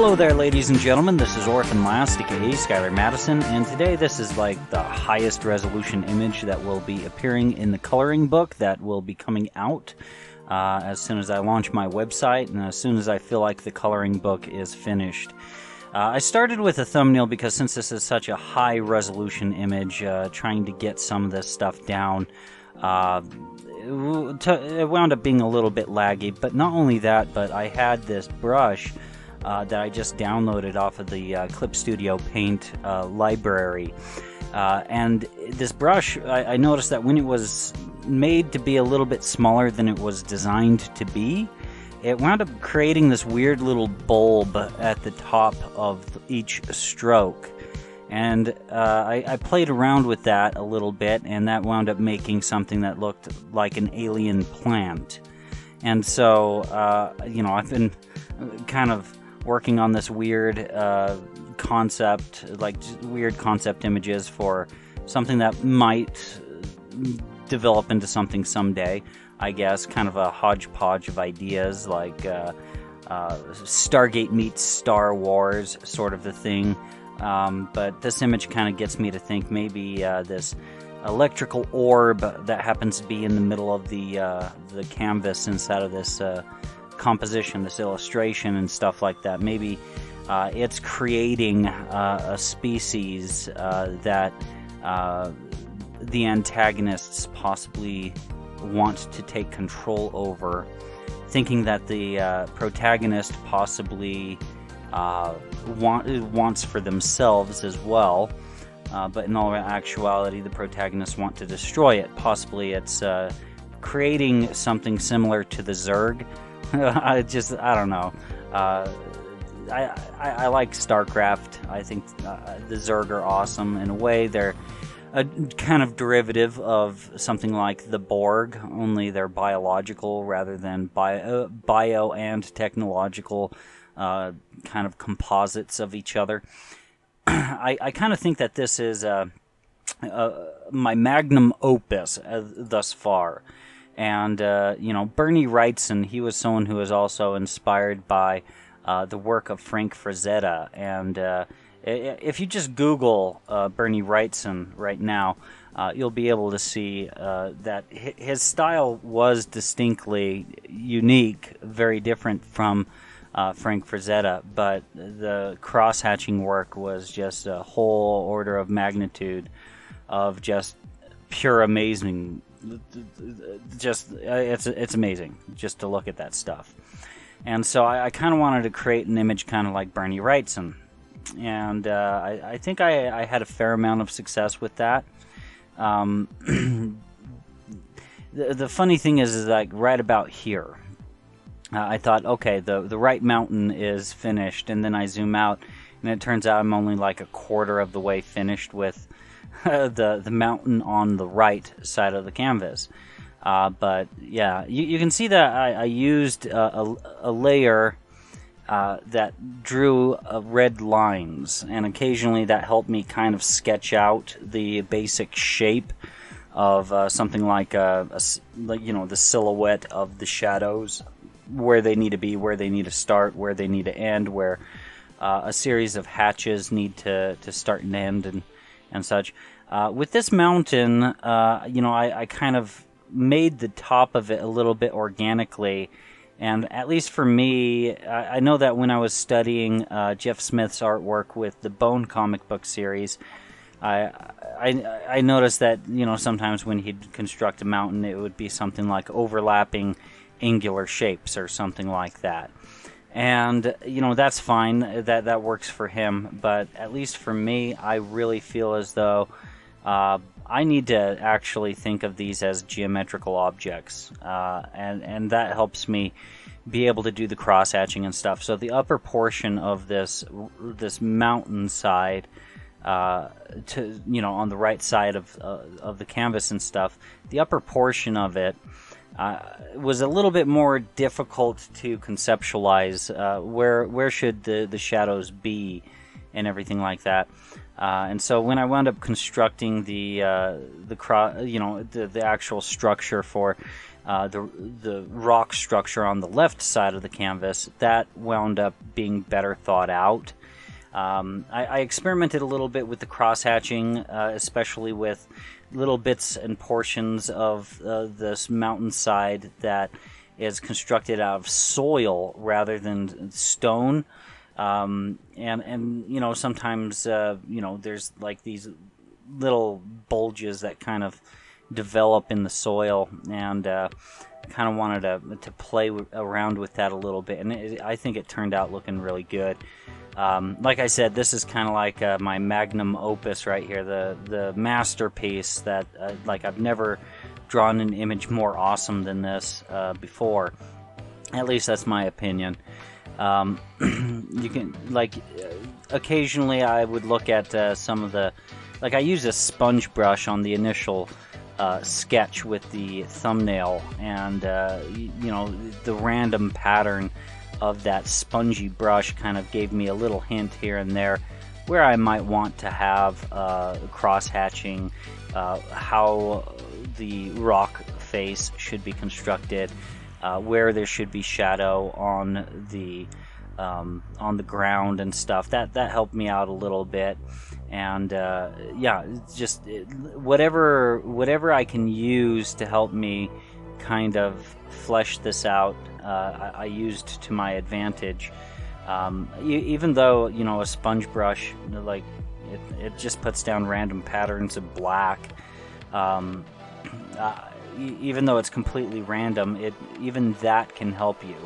Hello there, ladies and gentlemen, this is Orphan Lastica Skyler Madison, and today this is like the highest resolution image that will be appearing in the coloring book that will be coming out as soon as I launch my website and as soon as I feel like the coloring book is finished. I started with a thumbnail because since this is such a high resolution image, trying to get some of this stuff down, it wound up being a little bit laggy. But not only that, but I had this brush that I just downloaded off of the Clip Studio Paint library. And this brush, I noticed that when it was made to be a little bit smaller than it was designed to be, it wound up creating this weird little bulb at the top of each stroke. And I played around with that a little bit, and that wound up making something that looked like an alien plant. And so, you know, I've been kind of working on this weird concept, like weird concept images for something that might develop into something someday, I guess. Kind of a hodgepodge of ideas, like Stargate meets Star Wars, sort of the thing. But this image kind of gets me to think maybe this electrical orb that happens to be in the middle of the canvas inside of this composition, this illustration and stuff like that. Maybe it's creating a species that the antagonists possibly want to take control over, thinking that the protagonist possibly wants for themselves as well. But in all actuality, the protagonists want to destroy it. Possibly it's creating something similar to the Zerg. I don't know. I like StarCraft. I think the Zerg are awesome in a way. They're a kind of derivative of something like the Borg, only they're biological rather than bio and technological kind of composites of each other. I kind of think that this is my magnum opus thus far. And, you know, Bernie Wrightson, he was someone who was also inspired by the work of Frank Frazetta. And if you just Google Bernie Wrightson right now, you'll be able to see that his style was distinctly unique, very different from Frank Frazetta, but the cross-hatching work was just a whole order of magnitude of just pure amazing. Just it's amazing just to look at that stuff. And so I kind of wanted to create an image kind of like Bernie Wrightson, and I think I had a fair amount of success with that. The funny thing is like right about here, I thought, okay, the right mountain is finished, and then I zoom out, and it turns out I'm only like a quarter of the way finished with the mountain on the right side of the canvas. But yeah, you can see that I used a layer that drew red lines, and occasionally that helped me kind of sketch out the basic shape of something like you know, the silhouette of the shadows, where they need to be, where they need to start, where they need to end, where a series of hatches need to start and end, and such. With this mountain, you know, I kind of made the top of it a little bit organically, and at least for me, I know that when I was studying Jeff Smith's artwork with the Bone comic book series, I noticed that, you know, sometimes when he'd construct a mountain, it would be something like overlapping angular shapes or something like that. And, you know, that's fine, that works for him, but at least for me, I really feel as though I need to actually think of these as geometrical objects, and that helps me be able to do the cross-hatching and stuff. So the upper portion of this mountainside, to, you know, on the right side of the canvas and stuff, the upper portion of it was a little bit more difficult to conceptualize. Where should the shadows be and everything like that. And so when I wound up constructing the actual structure for the rock structure on the left side of the canvas, that wound up being better thought out. I experimented a little bit with the cross-hatching, especially with little bits and portions of this mountainside that is constructed out of soil rather than stone. And you know, sometimes, there's like these little bulges that kind of develop in the soil, and I kind of wanted to play around with that a little bit, and I think it turned out looking really good. Like I said, this is kind of like my magnum opus right here, the masterpiece that like I've never drawn an image more awesome than this before. At least that's my opinion. You can, like, occasionally I would look at some of the, like, I use a sponge brush on the initial sketch with the thumbnail, and you know, the random pattern of that spongy brush kind of gave me a little hint here and there where I might want to have cross-hatching, how the rock face should be constructed, where there should be shadow on the ground and stuff. That helped me out a little bit, and yeah, just whatever I can use to help me kind of flesh this out, I used to my advantage. Even though, you know, a sponge brush, like, it just puts down random patterns of black. Even though it's completely random, even that can help you.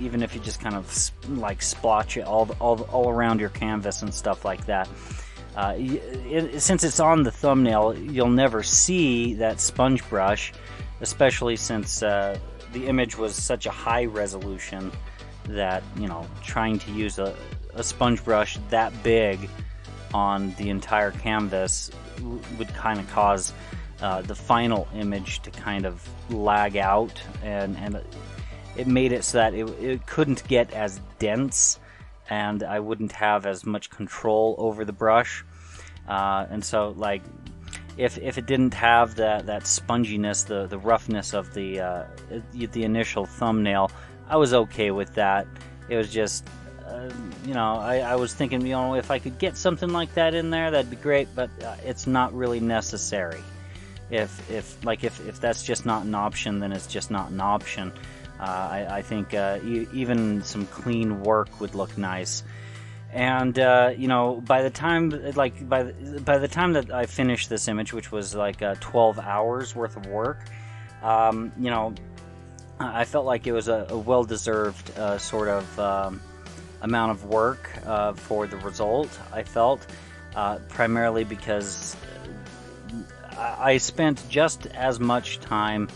Even if you just kind of like splotch it all around your canvas and stuff like that. Since it's on the thumbnail, you'll never see that sponge brush, especially since the image was such a high resolution that, you know, trying to use a sponge brush that big on the entire canvas would kind of cause the final image to kind of lag out, and it made it so that it couldn't get as dense, and I wouldn't have as much control over the brush. And so, like, if it didn't have that sponginess, the roughness of the initial thumbnail, I was okay with that. It was just, you know, I was thinking, you know, if I could get something like that in there, that'd be great, but it's not really necessary. If that's just not an option, then it's just not an option. I think even some clean work would look nice, and you know, by the time that I finished this image, which was like 12 hours worth of work, you know, I felt like it was a well-deserved sort of amount of work for the result. I felt primarily because I spent just as much time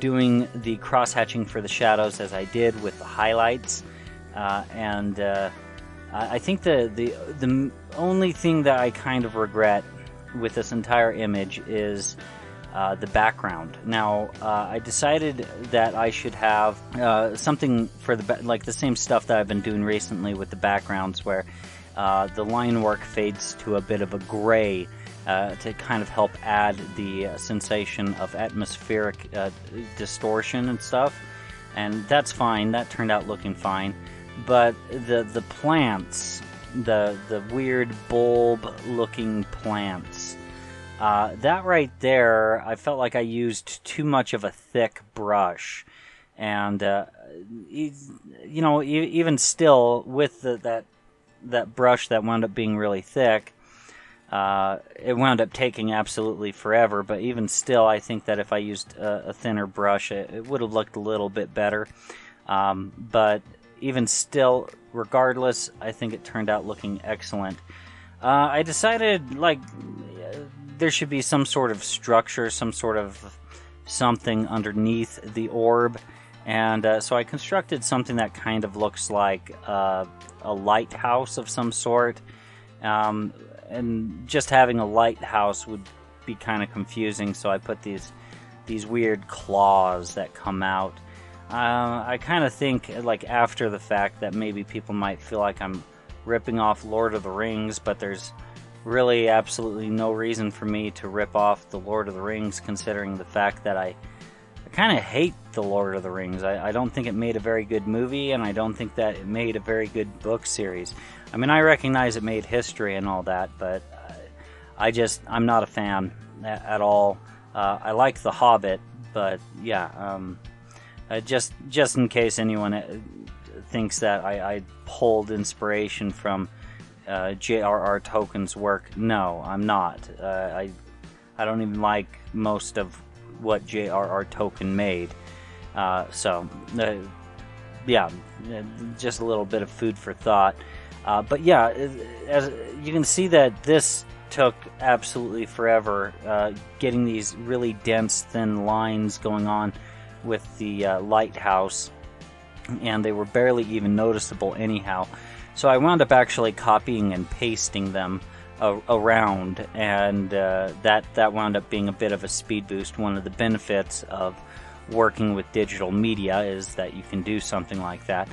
doing the cross-hatching for the shadows as I did with the highlights, and I think the only thing that I kind of regret with this entire image is the background. Now, I decided that I should have something for like the same stuff that I've been doing recently with the backgrounds, where the line work fades to a bit of a gray, to kind of help add the sensation of atmospheric distortion and stuff, and that's fine. That turned out looking fine, but the plants, the weird bulb-looking plants, that right there, I felt like I used too much of a thick brush, and you know, even still with that brush that wound up being really thick. It wound up taking absolutely forever, but even still, I think that if I used a thinner brush, it would have looked a little bit better. But even still, regardless, I think it turned out looking excellent. I decided, like, there should be some sort of structure, some sort of something underneath the orb, and so I constructed something that kind of looks like a lighthouse of some sort. And just having a lighthouse would be kind of confusing, so I put these weird claws that come out. I kind of think, like, after the fact, that maybe people might feel like I'm ripping off Lord of the Rings, but there's really absolutely no reason for me to rip off the Lord of the Rings, considering the fact that I kind of hate the Lord of the Rings. I don't think it made a very good movie, and I don't think that it made a very good book series. I mean, I recognize it made history and all that, but I'm not a fan at all. I like The Hobbit, but yeah, just in case anyone thinks that I pulled inspiration from J.R.R. Tolkien's work, no, I'm not. I don't even like most of what J.R.R. Tolkien made. Yeah, just a little bit of food for thought. But yeah, as you can see that this took absolutely forever getting these really dense, thin lines going on with the lighthouse, and they were barely even noticeable anyhow. So I wound up actually copying and pasting them around, and that wound up being a bit of a speed boost. One of the benefits of working with digital media is that you can do something like that.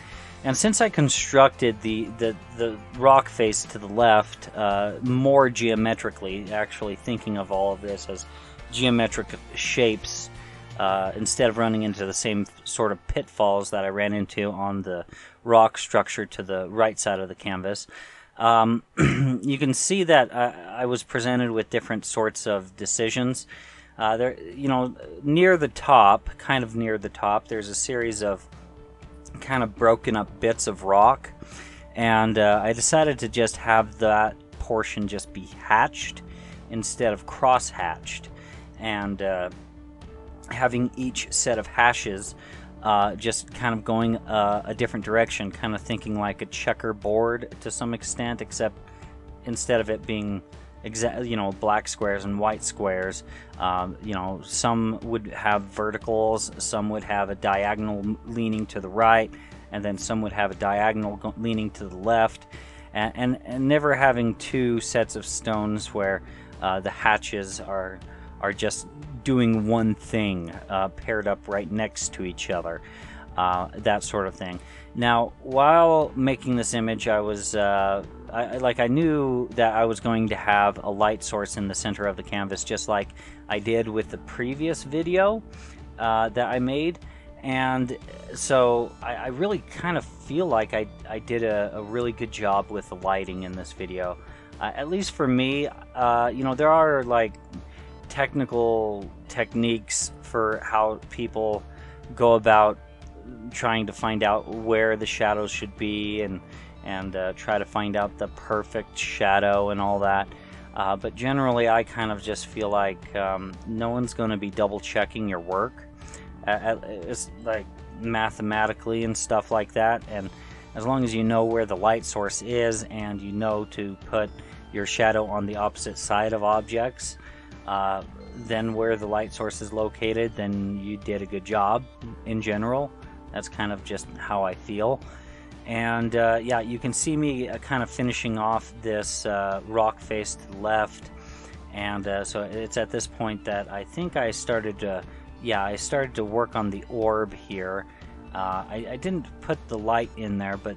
And since I constructed the rock face to the left more geometrically, actually thinking of all of this as geometric shapes, instead of running into the same sort of pitfalls that I ran into on the rock structure to the right side of the canvas, you can see that I was presented with different sorts of decisions. There, you know, near the top, kind of near the top, there's a series of kind of broken up bits of rock, and I decided to just have that portion just be hatched instead of cross-hatched, and having each set of hashes just kind of going a different direction, kind of thinking like a checkerboard to some extent, except instead of it being exactly, you know, black squares and white squares, you know, some would have verticals, some would have a diagonal leaning to the right, and then some would have a diagonal leaning to the left, and never having two sets of stones where the hatches are just doing one thing, paired up right next to each other, that sort of thing. Now, while making this image, I was, I knew that I was going to have a light source in the center of the canvas, just like I did with the previous video that I made. And so I really kind of feel like I did a really good job with the lighting in this video. At least for me, you know, there are like technical techniques for how people go about trying to find out where the shadows should be, and try to find out the perfect shadow and all that, but generally I kind of just feel like no one's going to be double checking your work, it's like mathematically and stuff like that. And as long as you know where the light source is and you know to put your shadow on the opposite side of objects then where the light source is located, then you did a good job in general. That's kind of just how I feel. And yeah, you can see me kind of finishing off this rock face to the left, and so it's at this point that I think I started to, yeah, I started to work on the orb here. I didn't put the light in there, but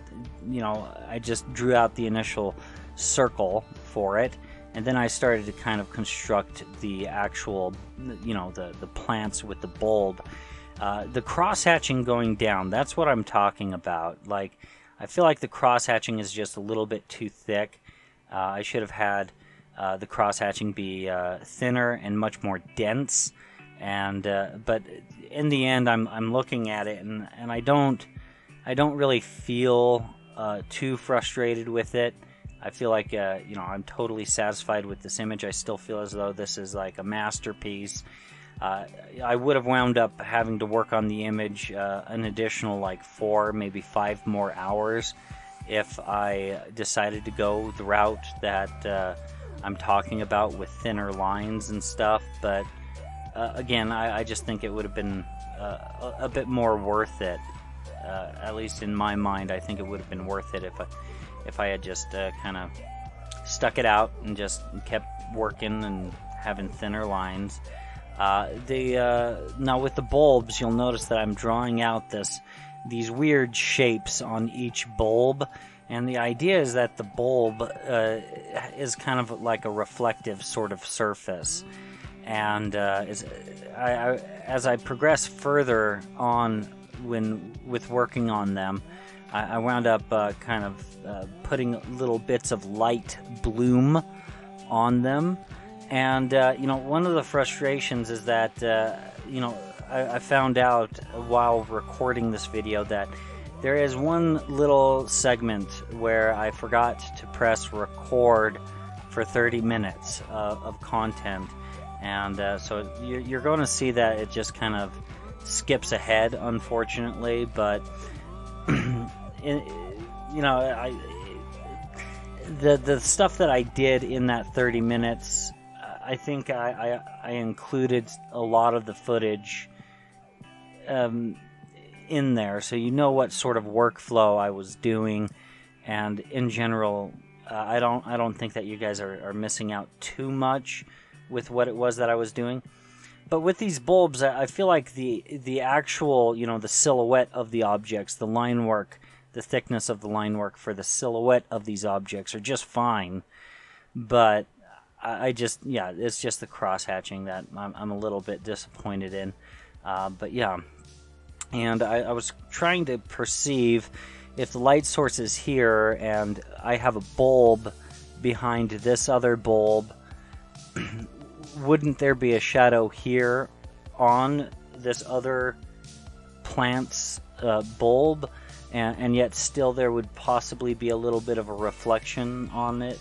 you know, I just drew out the initial circle for it. And then I started to kind of construct the actual, you know, the plants with the bulb. The cross-hatching going down, that's what I'm talking about. Like, I feel like the cross-hatching is just a little bit too thick. I should have had the cross-hatching be thinner and much more dense. And but in the end, I'm looking at it, and I don't really feel too frustrated with it. I feel like, you know, I'm totally satisfied with this image. I still feel as though this is like a masterpiece. I would have wound up having to work on the image an additional like 4, maybe 5 more hours if I decided to go the route that I'm talking about with thinner lines and stuff. But again, I just think it would have been a bit more worth it. At least in my mind, I think it would have been worth it if I had just kind of stuck it out and just kept working and having thinner lines. Now with the bulbs, you'll notice that I'm drawing out these weird shapes on each bulb, And the idea is that the bulb is kind of like a reflective sort of surface. And as I progressed further on with working on them, I wound up kind of putting little bits of light bloom on them. And, you know, one of the frustrations is that, you know, I found out while recording this video that there is one little segment where I forgot to press record for 30 minutes of content. And so you're going to see that it just kind of skips ahead, unfortunately. But, you know, the stuff that I did in that 30 minutes, I think I included a lot of the footage in there, so you know what sort of workflow I was doing. And in general, I don't think that you guys are missing out too much with what it was that I was doing. But with these bulbs, I feel like the actual, you know, the silhouette of the objects, the line work, the thickness of the line work for the silhouette of these objects are just fine. But I just, yeah, it's just the cross-hatching that I'm a little bit disappointed in. But yeah, and I was trying to perceive if the light source is here and I have a bulb behind this other bulb, wouldn't there be a shadow here on this other plant's bulb? And yet still there would possibly be a little bit of a reflection on it,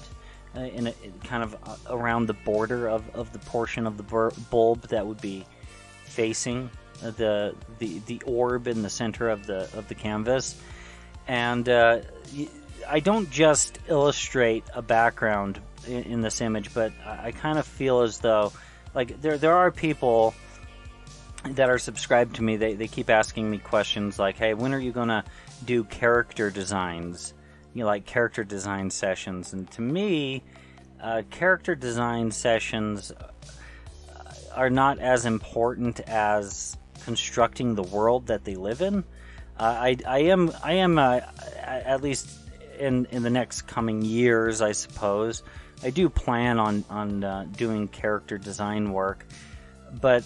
kind of around the border of the portion of the bulb that would be facing the orb in the center of the canvas. And I don't just illustrate a background in this image, but I kind of feel as though, like, there are people that are subscribed to me. They keep asking me questions like, hey, when are you gonna do character designs, you know, like character design sessions? And to me, character design sessions are not as important as constructing the world that they live in. I am at least in the next coming years, I suppose, I do plan on doing character design work. But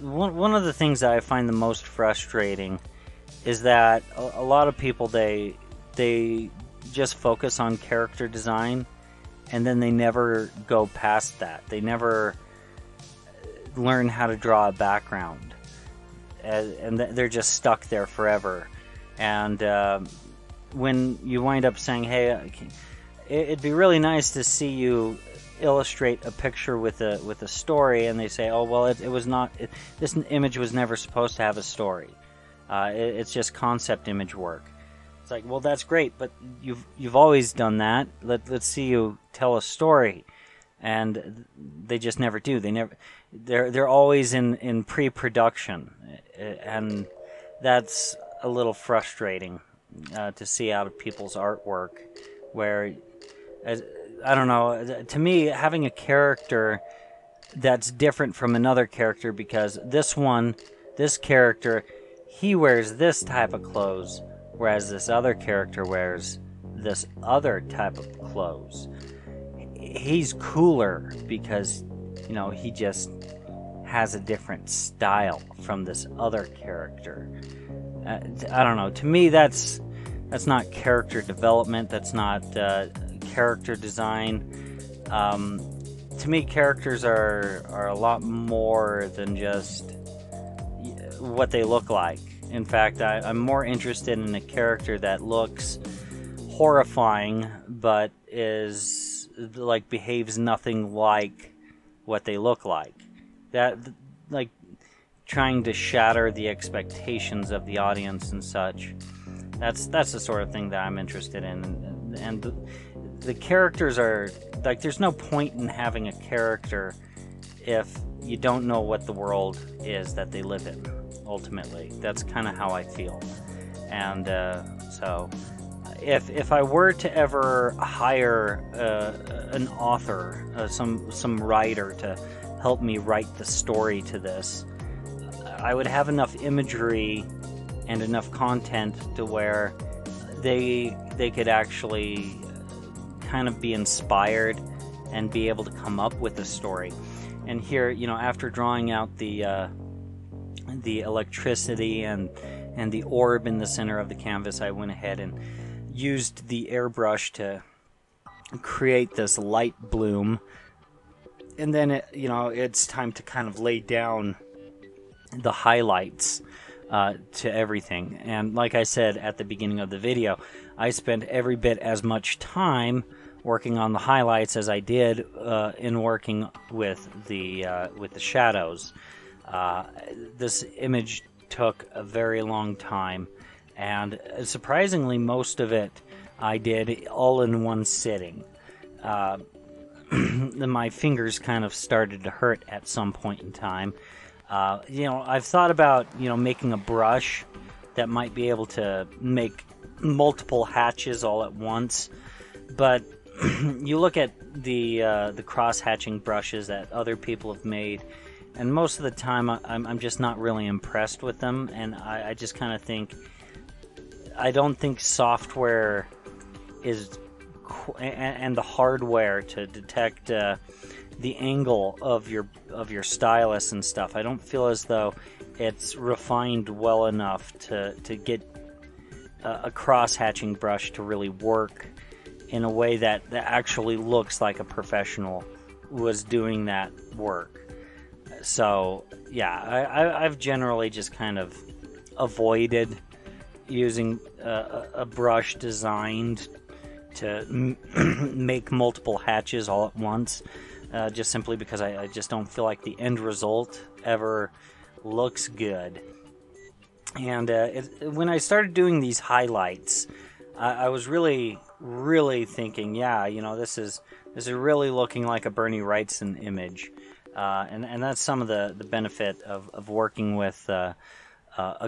one of the things that I find the most frustrating is that a lot of people, they just focus on character design, and then they never go past that. They never learn how to draw a background, and they're just stuck there forever. And when you wind up saying, hey, it'd be really nice to see you illustrate a picture with a story, and they say, oh, well, this image was never supposed to have a story, it's just concept image work. It's like, well, that's great, but you've always done that. Let's see you tell a story. And they just never do. They're always in pre-production, and that's a little frustrating to see out of people's artwork. Where, I don't know, to me, having a character that's different from another character, because this character, he wears this type of clothes, whereas this other character wears this other type of clothes. He's cooler because, you know, he just has a different style from this other character. I don't know. To me, that's not character development. That's not character design. To me, characters are a lot more than just what they look like. In fact, I'm more interested in a character that looks horrifying but is, like, behaves nothing like what they look like. That, like, trying to shatter the expectations of the audience and such. That's the sort of thing that I'm interested in. And the characters are, like, there's no point in having a character if you don't know what the world is that they live in, ultimately. That's kind of how I feel. And so, If I were to ever hire an author, some writer to help me write the story to this, I would have enough imagery and enough content to where they could actually kind of be inspired and be able to come up with a story. And here, you know, after drawing out the electricity and the orb in the center of the canvas, I went ahead and used the airbrush to create this light bloom. And then, you know, it's time to kind of lay down the highlights to everything. And like I said at the beginning of the video, I spent every bit as much time working on the highlights as I did in working with the shadows. This image took a very long time, and surprisingly, most of it I did all in one sitting. My fingers kind of started to hurt at some point in time. You know, I've thought about, you know, making a brush that might be able to make multiple hatches all at once, but you look at the cross-hatching brushes that other people have made, and most of the time I'm just not really impressed with them, and I just kind of think, I don't think software is, and the hardware to detect the angle of your stylus and stuff, I don't feel as though it's refined well enough to get a cross-hatching brush to really work in a way that actually looks like a professional was doing that work. So yeah, I've generally just kind of avoided using a brush designed to make multiple hatches all at once, just simply because I just don't feel like the end result ever looks good. And when I started doing these highlights, I was really thinking, yeah, you know, this is really looking like a Bernie Wrightson image, and that's some of the benefit of working with a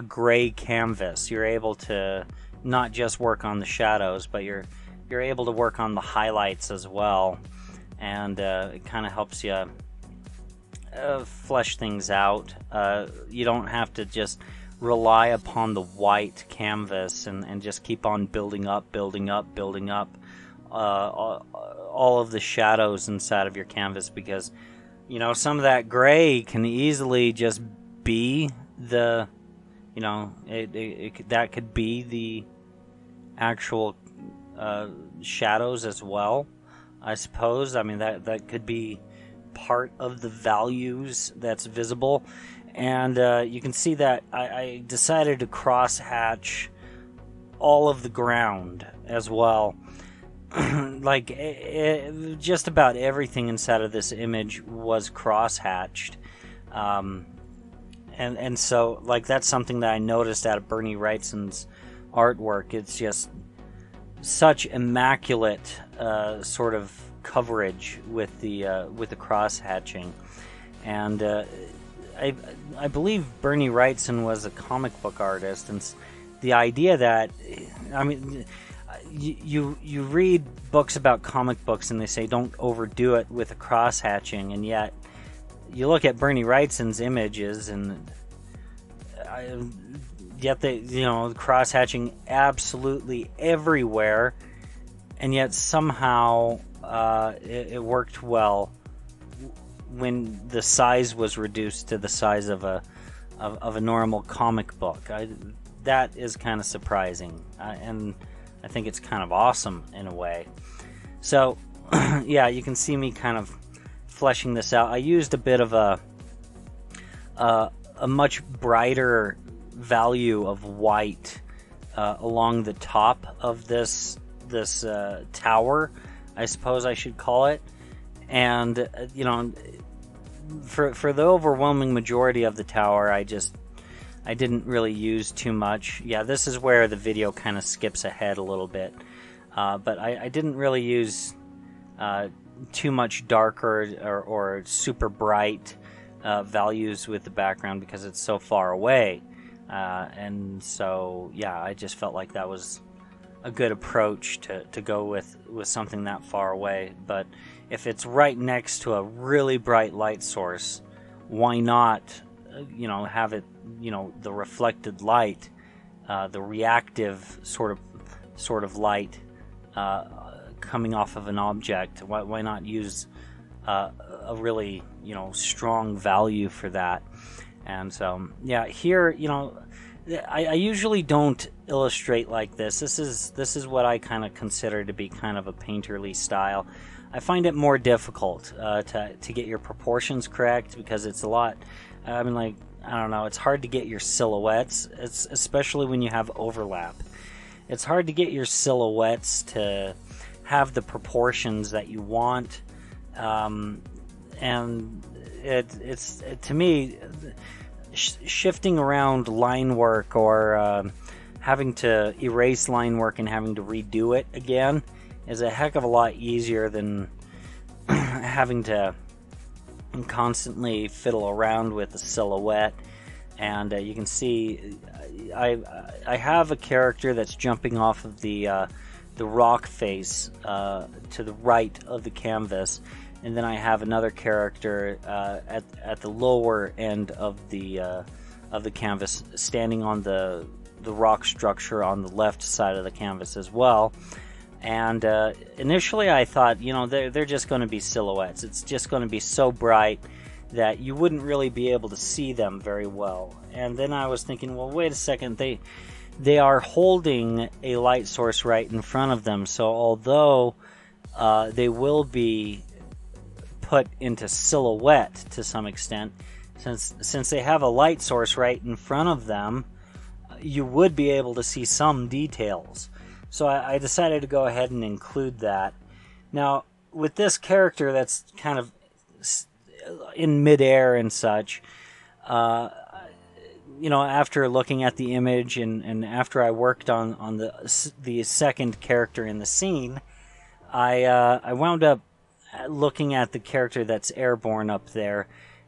gray canvas. You're able to not just work on the shadows, but you're able to work on the highlights as well, and it kind of helps you flesh things out. You don't have to just rely upon the white canvas and just keep on building up all of the shadows inside of your canvas, because, you know, some of that gray can easily just be the, you know, that could be the actual shadows as well, I suppose. I mean, that could be part of the values that's visible. And you can see that I decided to cross-hatch all of the ground as well. Like, just about everything inside of this image was cross-hatched. And so, like, that's something that I noticed out of Bernie Wrightson's artwork. It's just such immaculate sort of coverage with the cross hatching, and I believe Bernie Wrightson was a comic book artist, and the idea that, I mean, you read books about comic books and they say don't overdo it with the cross hatching, and yet you look at Bernie Wrightson's images and yet they, you know, cross-hatching absolutely everywhere, and yet somehow it worked well when the size was reduced to the size of a normal comic book. That is kind of surprising, and I think it's kind of awesome in a way. So yeah, you can see me kind of fleshing this out. I used a bit of a much brighter value of white along the top of this tower, I suppose I should call it. And you know, for the overwhelming majority of the tower, I didn't really use too much. Yeah, this is where the video kind of skips ahead a little bit, but I didn't really use too much darker or super bright values with the background because it's so far away. And so, yeah, I just felt like that was a good approach to go with something that far away. But if it's right next to a really bright light source, why not, you know, have it, you know, the reflected light, the reactive sort of sort of light coming off of an object. Why not use a really, you know, strong value for that? And so, yeah, here, you know, I usually don't illustrate like this. This is what I kind of consider to be kind of a painterly style. I find it more difficult to get your proportions correct, because it's a lot. I mean, like, I don't know, it's hard to get your silhouettes. It's especially when you have overlap. It's hard to get your silhouettes to have the proportions that you want, and it's to me, shifting around line work, or having to erase line work and having to redo it again is a heck of a lot easier than having to constantly fiddle around with the silhouette. And you can see I have a character that's jumping off of the rock face to the right of the canvas, and then I have another character at the lower end of the canvas, standing on the rock structure on the left side of the canvas as well. And initially I thought, you know, they're just going to be silhouettes. It's just going to be so bright that you wouldn't really be able to see them very well. And then I was thinking, well, wait a second, they are holding a light source right in front of them. So although they will be put into silhouette to some extent, since they have a light source right in front of them, you would be able to see some details. So I decided to go ahead and include that. Now, with this character that's kind of in midair and such, you know, after looking at the image and after I worked on the second character in the scene, I wound up looking at the character that's airborne up there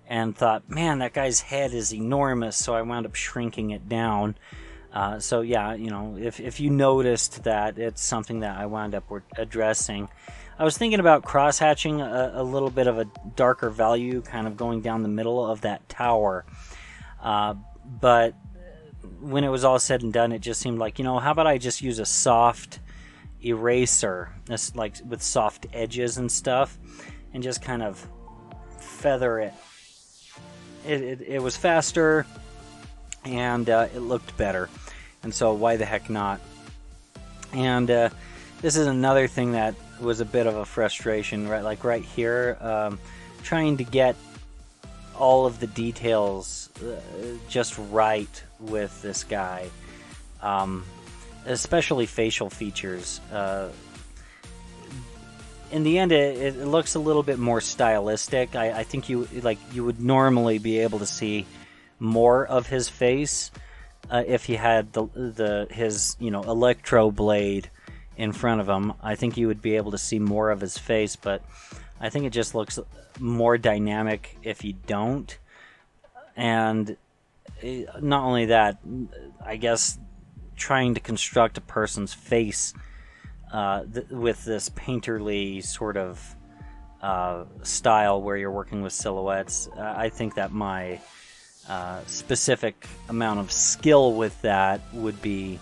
and thought, man, that guy's head is enormous. So I wound up shrinking it down. So yeah, you know, if you noticed that, it's something that I wound up addressing. I was thinking about cross-hatching a little bit of a darker value, kind of going down the middle of that tower. But when it was all said and done, it just seemed like, you know, how about I just use a soft eraser, this, like with soft edges and stuff, and just kind of feather it. It was faster, and it looked better, and so why the heck not? And this is another thing that was a bit of a frustration, right? Like right here, trying to get all of the details just right with this guy, especially facial features. In the end, it looks a little bit more stylistic. I think you would normally be able to see more of his face if he had his, you know, electro blade in front of him. I think you would be able to see more of his face, but I think it just looks more dynamic if you don't. And not only that, I guess trying to construct a person's face with this painterly sort of style where you're working with silhouettes, I think that my specific amount of skill with that would be,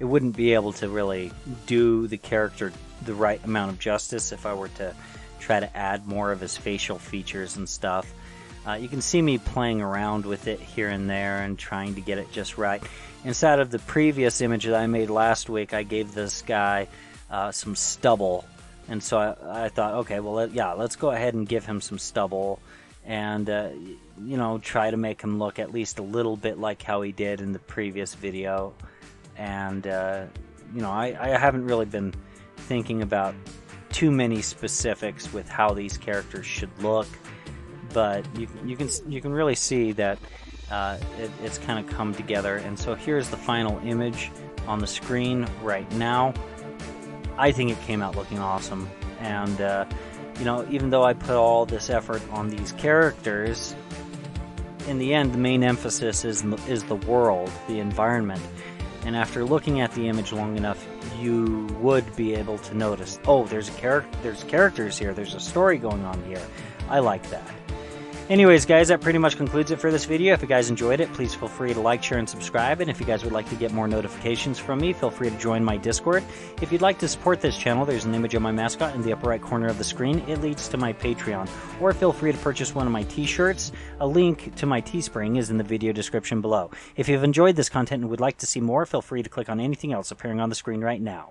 it wouldn't be able to really do the character the right amount of justice if I were to try to add more of his facial features and stuff. You can see me playing around with it here and there and trying to get it just right. Instead of the previous image that I made last week, I gave this guy some stubble, and so I thought, okay, well, yeah, let's go ahead and give him some stubble and you know, try to make him look at least a little bit like how he did in the previous video. And you know, I haven't really been thinking about too many specifics with how these characters should look, but you can really see that it's kind of come together. And so here's the final image on the screen right now. I think it came out looking awesome. And you know, even though I put all this effort on these characters, in the end, the main emphasis is the world, the environment. And after looking at the image long enough, you would be able to notice, oh, there's characters here, there's a story going on here. I like that. Anyways, guys, that pretty much concludes it for this video. If you guys enjoyed it, please feel free to like, share, and subscribe. And if you guys would like to get more notifications from me, feel free to join my Discord. If you'd like to support this channel, there's an image of my mascot in the upper right corner of the screen. It leads to my Patreon. Or feel free to purchase one of my t-shirts. A link to my Teespring is in the video description below. If you've enjoyed this content and would like to see more, feel free to click on anything else appearing on the screen right now.